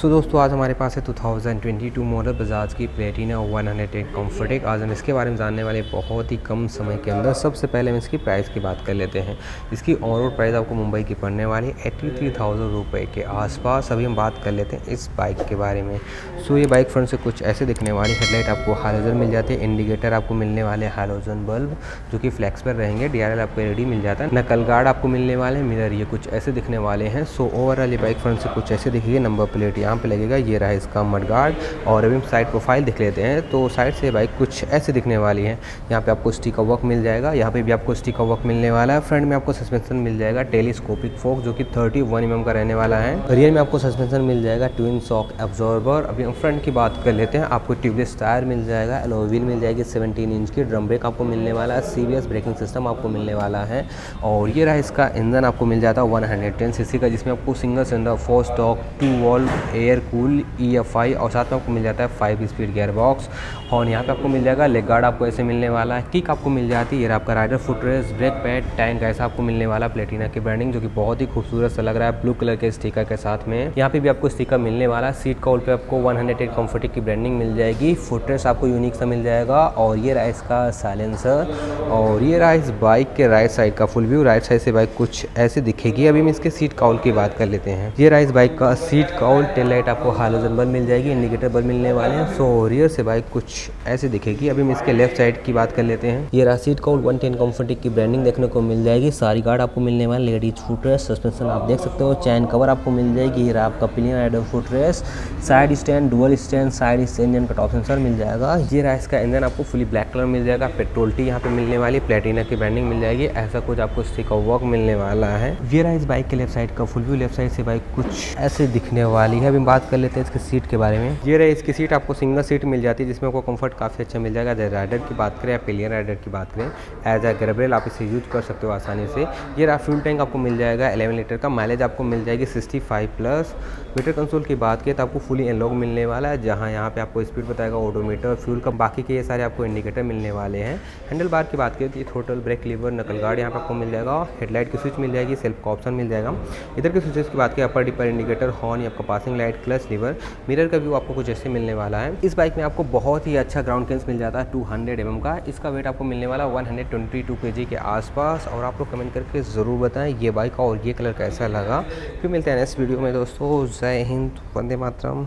सो दोस्तों आज हमारे पास है 2022 मॉडल बजाज की प्लेटिना 110 कॉम्फर्टेक। आज हम इसके बारे में जानने वाले बहुत ही कम समय के अंदर। सबसे पहले हम इसकी प्राइस की बात कर लेते हैं। इसकी ओवरऑल प्राइस आपको मुंबई की पड़ने वाली 83,000 रुपये के आसपास। अभी हम बात कर लेते हैं इस बाइक के बारे में। सो ये बाइक फ्रंट से कुछ ऐसे दिखने वाली। हेडलाइट आपको हालोजन मिल जाते हैं, इंडिकेटर आपको मिलने वाले हालोजन बल्ब जो कि फ्लैक्स पर रहेंगे, DRL आपको LED मिल जाता है, नकल गार्ड आपको मिलने वाले, मिरर ये कुछ ऐसे दिखने वाले हैं। सो ओवरऑल ये बाइक फ्रंट से कुछ ऐसे दिखेगी। नंबर प्लेट यहाँ पे लगेगा, ये रहा इसका मडगार्ड। और अभी हम साइड प्रोफाइल देख लेते हैं तो साइड से बाइक कुछ ऐसे दिखने वाली है। यहाँ पे आपको स्टिकर वर्क मिल जाएगा, यहाँ पे भी आपको स्टिकर वर्क मिलने वाला है। फ्रंट में आपको सस्पेंशन मिल जाएगा टेलीस्कोपिक फोक जो कि 31 mm का रहने वाला है। रियर में आपको सस्पेंशन मिल जाएगा ट्विन शॉक एब्जॉर्बर। अभी हम फ्रंट की बात कर लेते हैं। आपको ट्यूबलेस टायर मिल जाएगा, एलॉय व्हील मिल जाएगी 17 इंच की, ड्रम ब्रेक आपको मिलने वाला है, CBS ब्रेकिंग सिस्टम आपको मिलने वाला है। और ये रहा इसका इंजन, आपको मिल जाता है 110 cc का, जिसमें आपको single cylinder 4 stroke 2 valve air cool EFI और साथ में आपको मिल जाता है 5 स्पीड गियर बॉक्स। और यहाँ पे आपको मिल जाएगा लेग गार्ड आपको ऐसे मिलने वाला है, किक आपको मिल जाती है, ये आपका rider footrest, brake pad, tank ऐसा आपको मिलने वाला। प्लेटिना की ब्रांडिंग जो कि बहुत ही खूबसूरत सा लग रहा है ब्लू कलर के स्टिकर के साथ में। यहाँ पे भी आपको स्टिकर मिलने वाला है। सीट कॉल पे आपको 110 कॉम्फर्टेक की ब्रांडिंग मिल जाएगी, फुटरेस्ट आपको यूनिक सा मिल जाएगा। और ये रहा इसका साइलेंसर। और ये रहा इस बाइक के राइट साइड का फुल व्यू। राइट साइड से बाइक कुछ ऐसे दिखेगी। अभी हम इसके सीट कॉल की बात कर लेते हैं। ये रहा इस बाइक का सीट कॉल। टेल लाइट आपको हालोजन बल्ब मिल जाएगी, इंडिकेटर बल्ब मिलने वाले हैं। सो रियर से बाइक कुछ ऐसे दिखेगी। अभी हम इसके लेफ्ट साइड की बात कर लेते हैं। ये रहा सीट कॉल, 110 कॉम्फर्टेक की ब्रांडिंग देखने को मिल जाएगी, सारी गार्ड आपको मिलने वाले, लेडीज फुटरेस्ट, सस्पेंशन आप देख सकते हो, चैन कवर आपको मिल जाएगी, ये रहा आपका plain rider footrest, side stand, dual stand, side engine का टॉप सेंसर मिल जाएगा। ये रहा इसका इंजन, आपको फुली ब्लैक कलर मिल जाएगा, पेट्रोल टी यहाँ पे मिलने वाली, प्लेटिना की ब्रांडिंग मिल जाएगी, ऐसा कुछ आपको स्टिकर वर्क मिलने वाला है। ये रहा इस बाइक के लेफ्ट साइड का फुल व्यू। लेफ्ट साइड से बाइक कुछ ऐसे दिखने वाली है। अभी बात कर लेते हैं इसकी सीट के बारे में। ये रही इसकी सीट, आपको सिंगल सीट मिल जाती है जिसमें आपको कंफर्ट काफ़ी अच्छा मिल जाएगा। अगर राइडर की बात करें या पिलियन राइडर की बात करें, एज अ ग्रेब्रेल आप इसे यूज कर सकते हो आसानी से। ये रहा फ्यूल टैंक, आपको मिल जाएगा 11 लीटर का, माइलेज आपको मिल जाएगी 65+। मीटर कंसोल की बात करें तो आपको फुली एनलॉग मिलने वाला है, जहाँ यहाँ पर आपको स्पीड बताएगा, ऑडोमीटर, फ्यूल का, बाकी के ये सारे आपको इंडिकेटर मिलने वाले हैं। हैंडल बार की बात करें तो ये total brake, lever, knuckle guard यहाँ पर आपको मिल जाएगा, हेडलाइट की स्विच मिल जाएगी, सेल्फ का ऑप्शन मिल जाएगा। इधर के स्विचेस की बात करें अपर डिपर इंडिकेटर, हॉर्न, आपका passing light, clutch, lever, mirror का व्यू आपको कुछ ऐसे मिलने वाला है। इस बाइक में आपको बहुत ही अच्छा ग्राउंड क्लियरेंस मिल जाता है 200 mm का। इसका वेट आपको मिलने वाला 122 kg के आसपास। और आप लोग कमेंट करके ज़रूर बताएं ये बाइक और ये कलर कैसा लगा। फिर मिलते हैं नेक्स्ट वीडियो में दोस्तों। जय हिंद, वंदे मातरम।